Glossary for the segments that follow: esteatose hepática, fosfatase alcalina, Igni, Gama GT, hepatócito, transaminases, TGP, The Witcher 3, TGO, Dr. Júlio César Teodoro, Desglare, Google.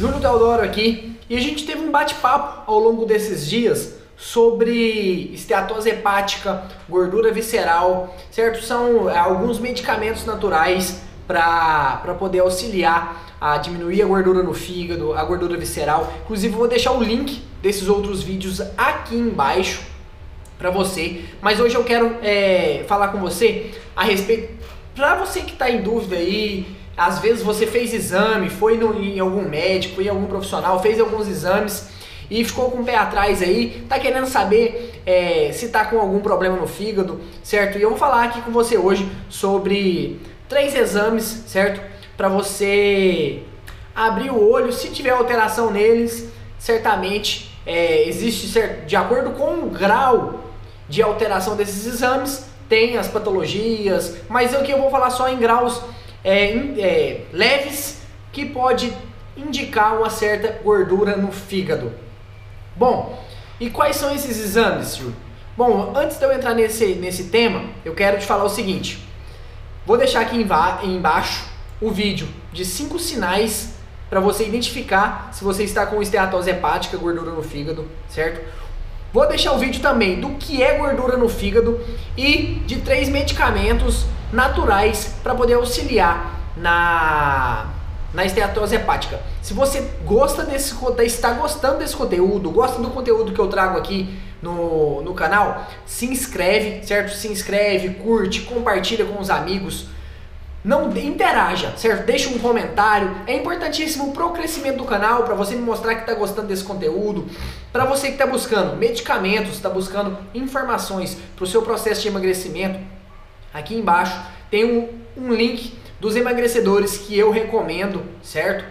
Júlio Teodoro aqui, e a gente teve um bate-papo ao longo desses dias sobre esteatose hepática, gordura visceral, certo? São alguns medicamentos naturais para poder auxiliar a diminuir a gordura no fígado, a gordura visceral. Inclusive, eu vou deixar o link desses outros vídeos aqui embaixo para você. Mas hoje eu quero falar com você a respeito, para você que está em dúvida aí, às vezes você fez exame, foi em algum médico, foi em algum profissional, fez alguns exames e ficou com o pé atrás aí, tá querendo saber se tá com algum problema no fígado, certo? E eu vou falar aqui com você hoje sobre 3 exames, certo? Para você abrir o olho, se tiver alteração neles, certamente existe, certo? De acordo com o grau de alteração desses exames, tem as patologias, mas aqui eu vou falar só em graus leves, que pode indicar uma certa gordura no fígado. Bom, e quais são esses exames, Júlio? Bom, antes de eu entrar nesse tema, eu quero te falar o seguinte. Vou deixar aqui embaixo o vídeo de 5 sinais para você identificar se você está com esteatose hepática, gordura no fígado, certo? Vou deixar o vídeo também do que é gordura no fígado e de 3 medicamentos naturais para poder auxiliar na esteatose hepática. Se você está gostando desse conteúdo, gosta do conteúdo que eu trago aqui no canal, se inscreve, certo? Se inscreve, curte, compartilha com os amigos, não interaja, certo? Deixa um comentário, é importantíssimo para o crescimento do canal, para você me mostrar que está gostando desse conteúdo, para você que está buscando medicamentos, está buscando informações para o seu processo de emagrecimento. Aqui embaixo tem um link dos emagrecedores que eu recomendo, certo?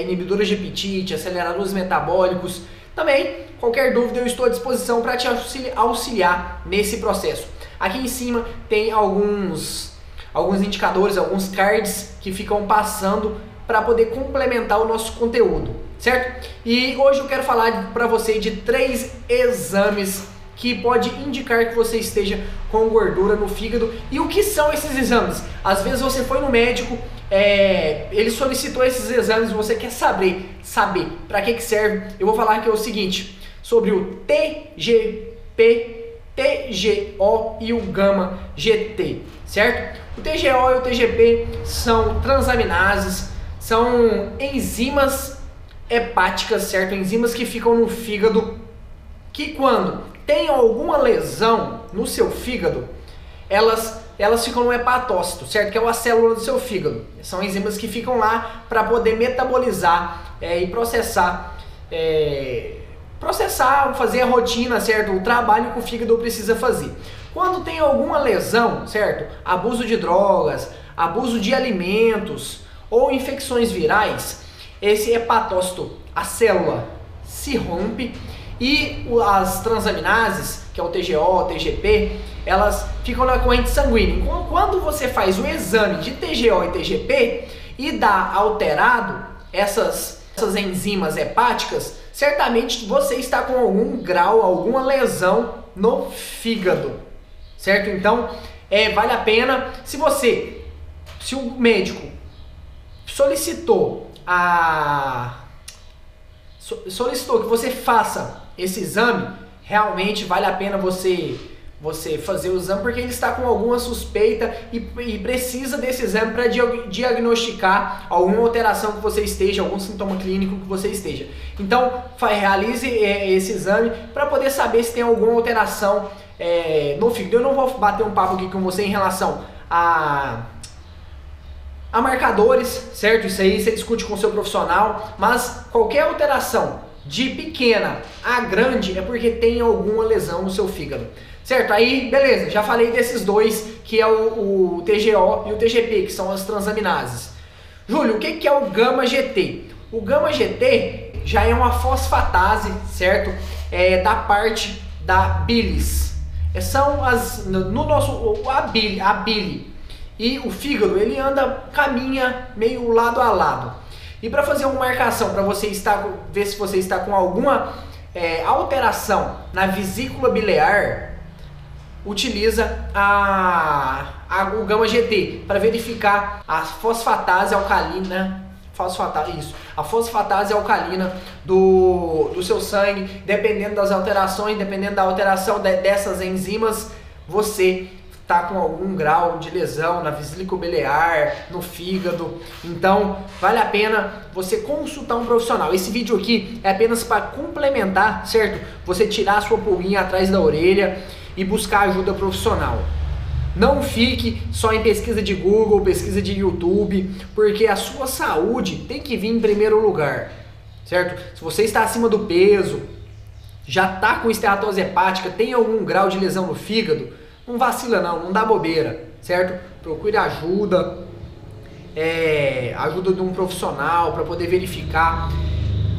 Inibidores de apetite, aceleradores metabólicos. Também, qualquer dúvida, eu estou à disposição para te auxiliar nesse processo. Aqui em cima tem alguns indicadores, alguns cards que ficam passando para poder complementar o nosso conteúdo, certo? E hoje eu quero falar para você de 3 exames que pode indicar que você esteja com gordura no fígado. E o que são esses exames? Às vezes você foi no médico, ele solicitou esses exames, você quer saber para que serve. Eu vou falar aqui o seguinte, sobre o TGP, TGO e o Gama GT, certo? O TGO e o TGP são transaminases, são enzimas hepáticas, certo? Enzimas que ficam no fígado, que quando tem alguma lesão no seu fígado, elas ficam no hepatócito, certo? Que é uma célula do seu fígado. São enzimas que ficam lá para poder metabolizar e processar, fazer a rotina, certo? O trabalho que o fígado precisa fazer. Quando tem alguma lesão, certo? Abuso de drogas, abuso de alimentos ou infecções virais, esse hepatócito, a célula, se rompe. E as transaminases, que é o TGO, TGP, elas ficam na corrente sanguínea. Quando você faz o exame de TGO e TGP e dá alterado essas enzimas hepáticas, certamente você está com algum grau, alguma lesão no fígado, certo? Então, vale a pena, se o médico solicitou que você faça esse exame, realmente vale a pena você fazer o exame, porque ele está com alguma suspeita e precisa desse exame para diagnosticar alguma alteração que você esteja, algum sintoma clínico que você esteja. Então, realize esse exame para poder saber se tem alguma alteração no fígado. Eu não vou bater um papo aqui com você em relação a marcadores, certo? Isso aí você discute com o seu profissional, mas qualquer alteração de pequena a grande é porque tem alguma lesão no seu fígado, certo? Aí, beleza, já falei desses 2, que é o TGO e o TGP, que são as transaminases. Júlio, o que é o Gama GT? O Gama GT já é uma fosfatase, certo? Da parte da bilis. A bile e o fígado, ele caminha meio lado a lado. E para fazer uma marcação, para você ver se você está com alguma alteração na vesícula biliar, utiliza o Gama GT para verificar a fosfatase alcalina fosfatase, isso. A fosfatase alcalina do seu sangue, dependendo das alterações, dependendo da alteração dessas enzimas, você está com algum grau de lesão na vesícula biliar, no fígado. Então, vale a pena você consultar um profissional. Esse vídeo aqui é apenas para complementar, certo? Você tirar a sua pulguinha atrás da orelha e buscar ajuda profissional. Não fique só em pesquisa de Google, pesquisa de YouTube, porque a sua saúde tem que vir em primeiro lugar, certo? Se você está acima do peso, já está com esteatose hepática, tem algum grau de lesão no fígado, não vacila não, não dá bobeira, certo? Procure ajuda, ajuda de um profissional para poder verificar.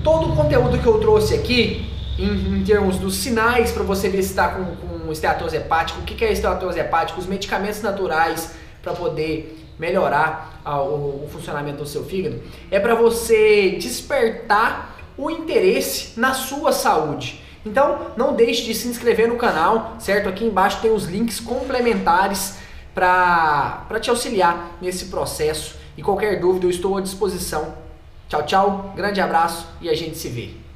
Todo o conteúdo que eu trouxe aqui, em termos dos sinais, para você ver se está com esteatose hepática, o que é esteatose hepática, os medicamentos naturais para poder melhorar o funcionamento do seu fígado, é para você despertar o interesse na sua saúde. Então, não deixe de se inscrever no canal, certo? Aqui embaixo tem os links complementares para te auxiliar nesse processo. E qualquer dúvida, eu estou à disposição. Tchau, tchau, grande abraço e a gente se vê.